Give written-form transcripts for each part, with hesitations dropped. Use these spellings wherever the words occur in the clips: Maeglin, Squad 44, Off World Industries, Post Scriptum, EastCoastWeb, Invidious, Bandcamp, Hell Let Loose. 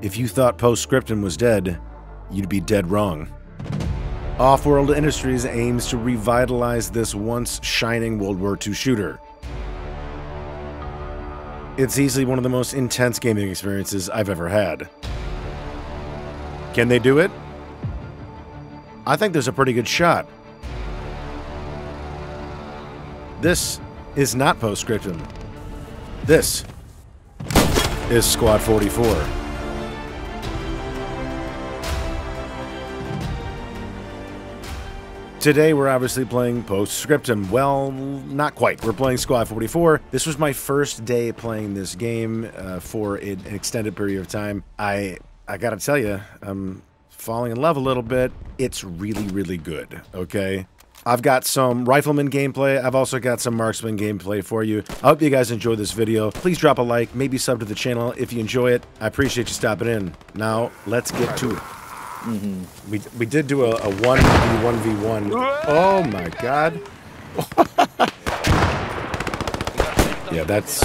If you thought Post Scriptum was dead, you'd be dead wrong. Off World Industries aims to revitalize this once shining World War II shooter. It's easily one of the most intense gaming experiences I've ever had. Can they do it? I think there's a pretty good shot. This is not Post Scriptum. This is Squad 44. Today we're obviously playing Post Scriptum. Well, not quite. We're playing Squad 44. This was my first day playing this game for an extended period of time. I gotta tell you, I'm falling in love a little bit. It's really, really good, okay? I've got some rifleman gameplay. I've also got some marksman gameplay for you. I hope you guys enjoyed this video. Please drop a like, maybe sub to the channel if you enjoy it. I appreciate you stopping in. Now, let's get to it. Mm-hmm. We did do a 1v1v1. Oh my god. Yeah, that's...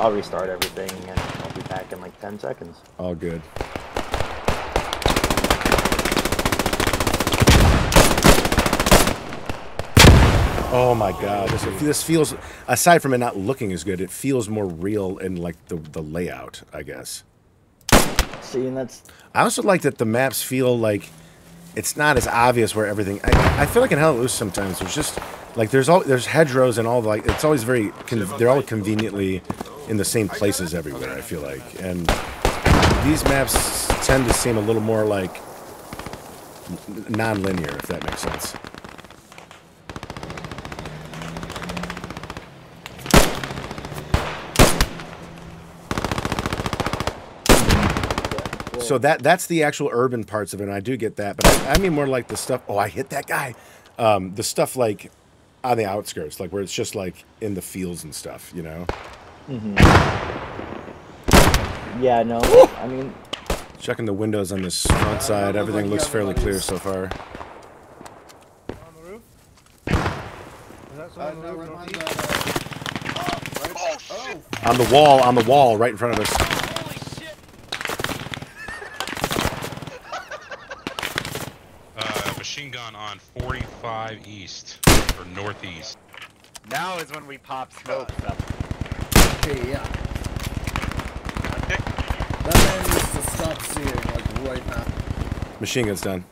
I'll restart everything and I'll be back in like 10 seconds. All good. Oh my god, this feels, aside from it not looking as good, it feels more real in like the layout, I guess. See, and that's... I also like that the maps feel like it's not as obvious where everything... I feel like in Hell Let Loose sometimes there's just... Like there's hedgerows and all the, like it's always very they're all conveniently in the same places everywhere, I feel like, and these maps tend to seem a little more like non-linear, if that makes sense. So that's the actual urban parts of it, and I do get that, but I mean more like the stuff. Oh, I hit that guy. The stuff like on the outskirts, like where it's just like in the fields and stuff, you know? Mm-hmm. Yeah, no, I mean... Checking the windows on this front side, everything looks fairly clear so far. On the roof? Is that someone on the roof? On the wall, right in front of us. Holy shit! Machine gun on 45 east. Or northeast. Now is when we pop smoke up. Okay, yeah. Okay. That man needs to stop seeing, like, right now. Machine gun's done.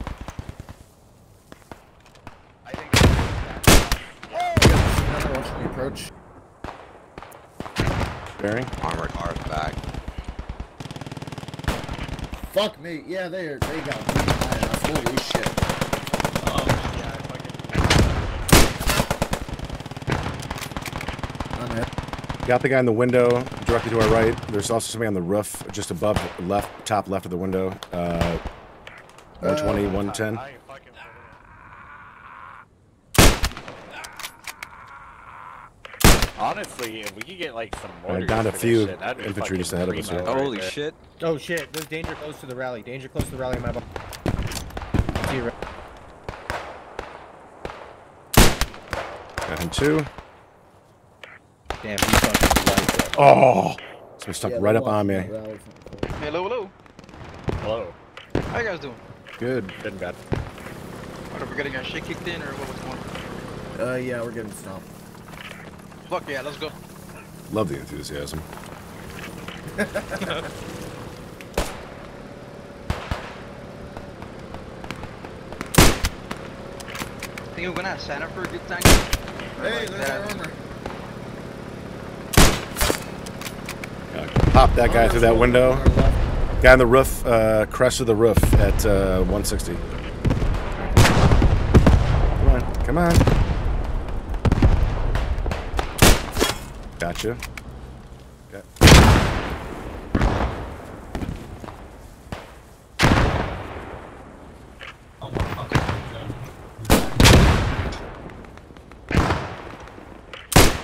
I think another one should be approached. Bearing? Armored cars back. Fuck me. Yeah, they got me. Holy shit. Got the guy in the window, directly to our right. There's also somebody on the roof, just above, left, top left of the window. 120, 110. Honestly, if we could get like some more. Down a few shit, infantry just ahead of us. Holy shit. Oh shit, there's danger close to the rally. Danger close to the rally in my box. Got him too. Damn, he's fucking oh! So he stuck right up on me. Hello. How you guys doing? Good. Good and bad. What, are we getting our shit kicked in or what was going on? Yeah, we're getting stomped. Fuck yeah, let's go. Love the enthusiasm. Think we're gonna sign up for a good time? Hey, there's our armor. Pop that guy through that window. Guy on the roof, crest of the roof at 160. Come on, come on. Gotcha.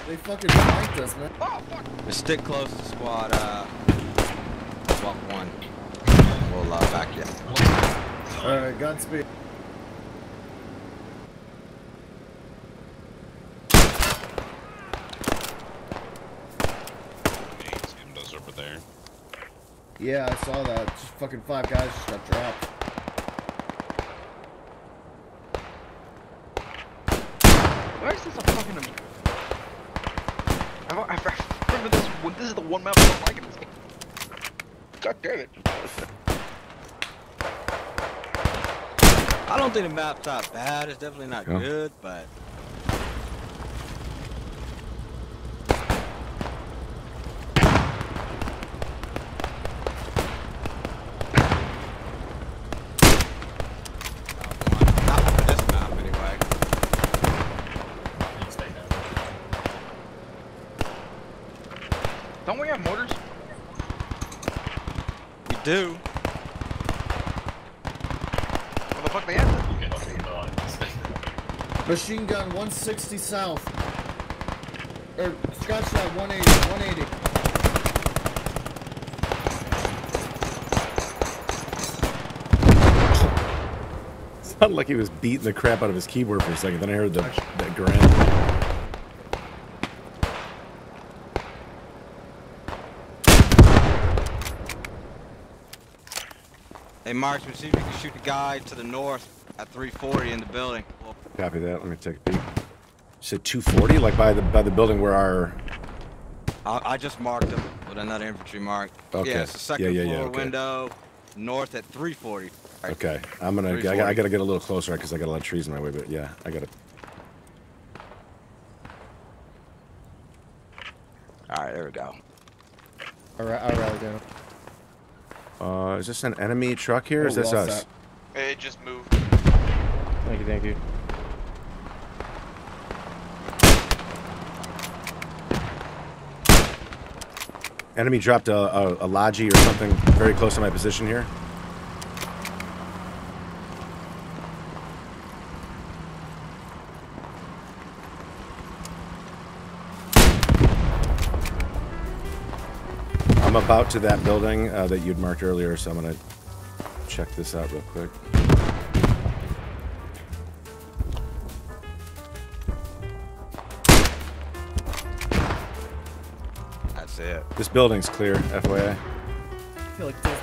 They fucking spiked us, man. Oh, fuck. Just stick close to squad, squad 1. We'll, back you. Alright, Godspeed. Those over there. Yeah, I saw that. Just fucking 5 guys just got dropped. Where is this a fucking... I remember this. This is the one map I don't like in this game. God damn it! I don't think the map's not bad. It's definitely not good, but don't we have mortars? We do. What the fuck they have? Machine gun 160 south. Or Scotch shot 180, 180. Sounded like he was beating the crap out of his keyboard for a second. Then I heard that ground. Hey, Marksman, see if you can shoot the guy to the north at 340 in the building. Copy that. Let me take a peek. You said 240, like by the building where our... I just marked him with another infantry mark. Okay. Yeah, it's the second floor window, north at 340. Right. Okay, I'm gonna. I gotta get a little closer because I got a lot of trees in my way. But yeah, I gotta. All right, there we go. All right, I'll rally down. Is this an enemy truck here? Or is this us? It just moved. Thank you, thank you. Enemy dropped a Lodgy or something very close to my position here. I'm about to that building that you'd marked earlier, so I'm gonna check this out real quick. That's it. This building's clear, FYI. I feel like great.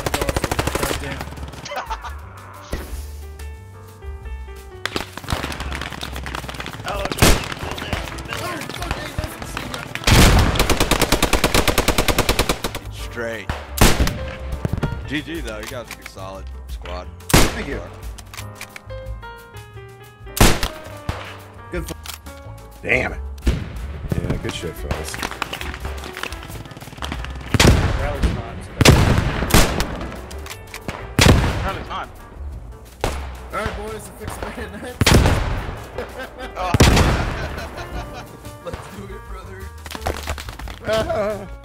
GG though, you guys are a solid squad. Thank you. Good. Damn it. Yeah, good shit, fellas. Rally's not. Rally's not. All right, boys, fix it right at night. Let's do it, brother.